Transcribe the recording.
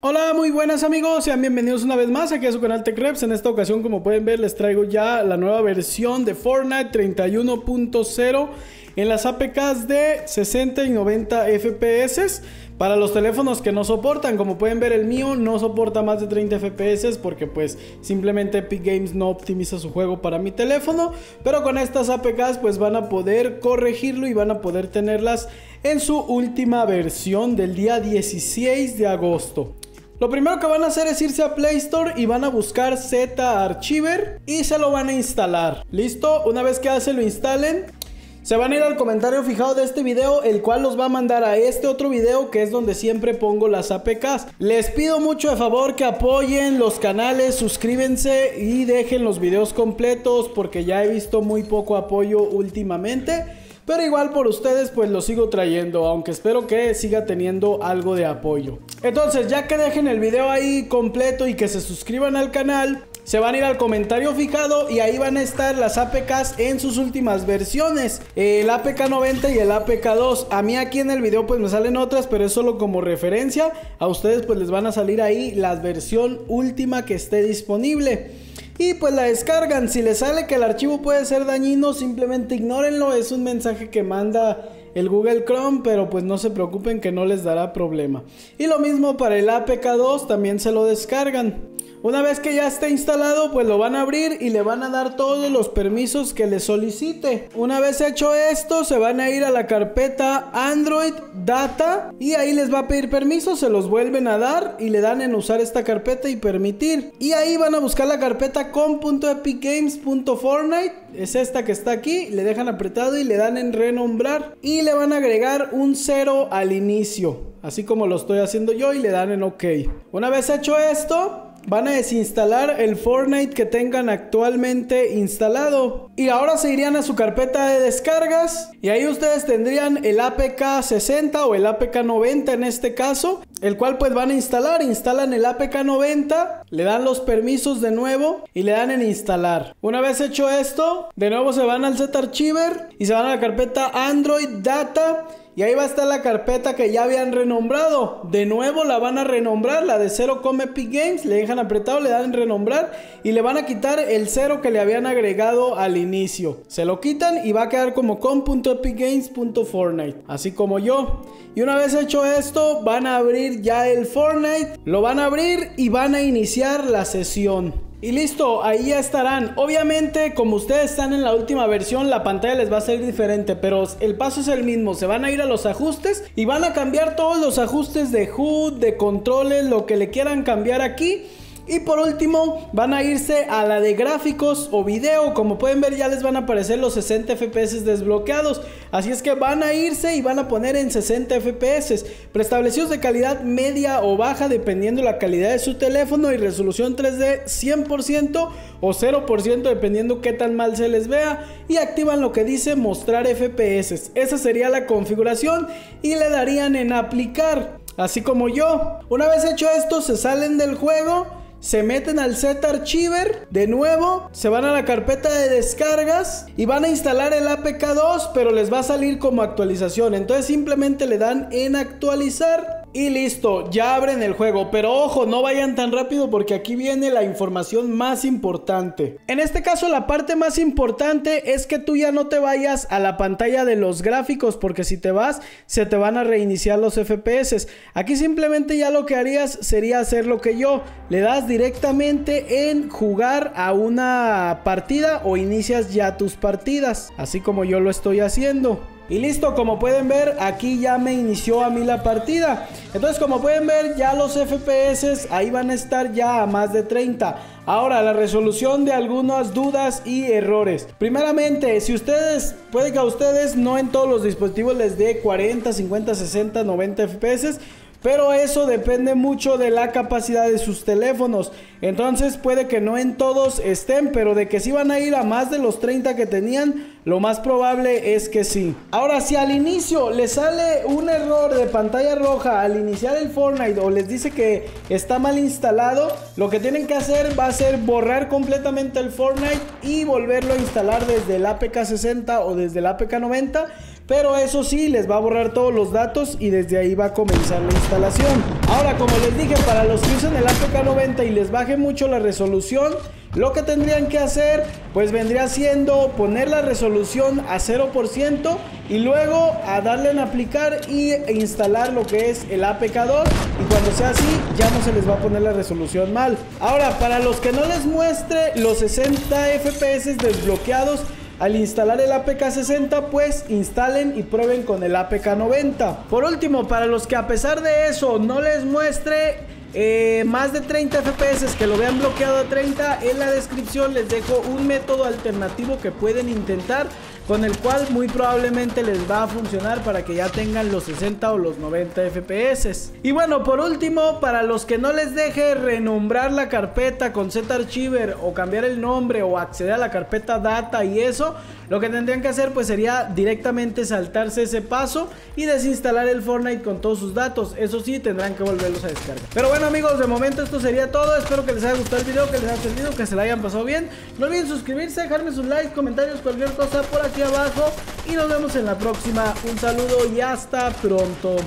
Hola, muy buenas amigos, sean bienvenidos una vez más aquí a su canal TecRevs. En esta ocasión, como pueden ver, les traigo ya la nueva versión de Fortnite 31.0 en las APKs de 60 y 90 FPS para los teléfonos que no soportan. Como pueden ver, el mío no soporta más de 30 FPS porque pues simplemente Epic Games no optimiza su juego para mi teléfono, pero con estas APKs pues van a poder corregirlo y van a poder tenerlas en su última versión del día 16 de agosto. Lo primero que van a hacer es irse a Play Store y van a buscar Z Archiver y se lo van a instalar. ¿Listo? Una vez que ya se lo instalen, se van a ir al comentario fijado de este video, el cual los va a mandar a este otro video que es donde siempre pongo las APKs. Les pido mucho de favor que apoyen los canales, suscríbanse y dejen los videos completos porque ya he visto muy poco apoyo últimamente. Pero igual por ustedes pues lo sigo trayendo, aunque espero que siga teniendo algo de apoyo. Entonces, ya que dejen el video ahí completo y que se suscriban al canal, se van a ir al comentario fijado y ahí van a estar las APKs en sus últimas versiones, el APK 90 y el APK 2. A mí aquí en el video pues me salen otras, pero es solo como referencia. A ustedes pues les van a salir ahí la versión última que esté disponible y pues la descargan. Si les sale que el archivo puede ser dañino, simplemente ignórenlo. Es un mensaje que manda el Google Chrome, pero pues no se preocupen que no les dará problema. Y lo mismo para el APK 2, también se lo descargan. Una vez que ya esté instalado pues lo van a abrir y le van a dar todos los permisos que le solicite. Una vez hecho esto, se van a ir a la carpeta Android Data y ahí les va a pedir permisos, se los vuelven a dar y le dan en usar esta carpeta y permitir. Y ahí van a buscar la carpeta com.epicgames.fortnite, es esta que está aquí, le dejan apretado y le dan en renombrar y le van a agregar un 0 al inicio, así como lo estoy haciendo yo, y le dan en OK. Una vez hecho esto, van a desinstalar el Fortnite que tengan actualmente instalado. Y ahora se irían a su carpeta de descargas. Y ahí ustedes tendrían el APK 60 o el APK 90 en este caso, el cual pues van a instalar. Instalan el APK 90, le dan los permisos de nuevo y le dan en instalar. Una vez hecho esto, de nuevo se van al Z-Archiver y se van a la carpeta Android Data. Y ahí va a estar la carpeta que ya habían renombrado. De nuevo la van a renombrar, la de 0 com Epic Games. Le dejan apretado, le dan en renombrar y le van a quitar el 0 que le habían agregado al inicio. Se lo quitan y va a quedar como com.epicgames.fortnite, así como yo. Y una vez hecho esto, van a abrir ya el Fortnite. Lo van a abrir y van a iniciar la sesión. Y listo, ahí ya estarán. Obviamente, como ustedes están en la última versión, la pantalla les va a salir diferente, pero el paso es el mismo. Se van a ir a los ajustes y van a cambiar todos los ajustes de HUD, de controles, lo que le quieran cambiar aquí. Y por último, van a irse a la de gráficos o video. Como pueden ver, ya les van a aparecer los 60 FPS desbloqueados. Así es que van a irse y van a poner en 60 FPS. Preestablecidos de calidad media o baja, dependiendo la calidad de su teléfono. Y resolución 3D 100% o 0%, dependiendo qué tan mal se les vea. Y activan lo que dice mostrar FPS. Esa sería la configuración y le darían en aplicar, así como yo. Una vez hecho esto, se salen del juego. Se meten al Z-Archiver, de nuevo se van a la carpeta de descargas y van a instalar el APK 2, pero les va a salir como actualización, entonces simplemente le dan en actualizar y listo, ya abren el juego. Pero ojo, no vayan tan rápido porque aquí viene la información más importante. En este caso, la parte más importante es que tú ya no te vayas a la pantalla de los gráficos, porque si te vas, se te van a reiniciar los FPS. Aquí simplemente ya lo que harías sería hacer lo que yo, le das directamente en jugar a una partida o inicias ya tus partidas, así como yo lo estoy haciendo. Y listo, como pueden ver, aquí ya me inició a mí la partida. Entonces, como pueden ver, ya los FPS ahí van a estar ya a más de 30. Ahora, la resolución de algunas dudas y errores. Primeramente, si ustedes, puede que a ustedes no en todos los dispositivos les dé 40, 50, 60, 90 FPS. Pero eso depende mucho de la capacidad de sus teléfonos. Entonces puede que no en todos estén, pero de que sí van a ir a más de los 30 que tenían, lo más probable es que sí. Ahora, si al inicio les sale un error de pantalla roja al iniciar el Fortnite o les dice que está mal instalado, lo que tienen que hacer va a ser borrar completamente el Fortnite y volverlo a instalar desde el APK 60 o desde el APK 90. pero eso sí, les va a borrar todos los datos y desde ahí va a comenzar la instalación. Ahora, como les dije, para los que usan el APK90 y les baje mucho la resolución, lo que tendrían que hacer pues vendría siendo poner la resolución a 0% y luego a darle en aplicar e instalar lo que es el APK2, y cuando sea así ya no se les va a poner la resolución mal. Ahora, para los que no les muestre los 60 FPS desbloqueados al instalar el APK60, pues instalen y prueben con el APK90. Por último, para los que a pesar de eso no les muestre más de 30 FPS, que lo vean bloqueado a 30, en la descripción les dejo un método alternativo que pueden intentar, con el cual muy probablemente les va a funcionar para que ya tengan los 60 o los 90 FPS. Y bueno, por último, para los que no les deje renombrar la carpeta con Z Archiver o cambiar el nombre o acceder a la carpeta data y eso, lo que tendrían que hacer pues sería directamente saltarse ese paso y desinstalar el Fortnite con todos sus datos. Eso sí, tendrán que volverlos a descargar. Pero bueno amigos, de momento esto sería todo. Espero que les haya gustado el video, que les haya servido, que se la hayan pasado bien. No olviden suscribirse, dejarme sus likes, comentarios, cualquier cosa por aquí abajo, y nos vemos en la próxima. Un saludo y hasta pronto.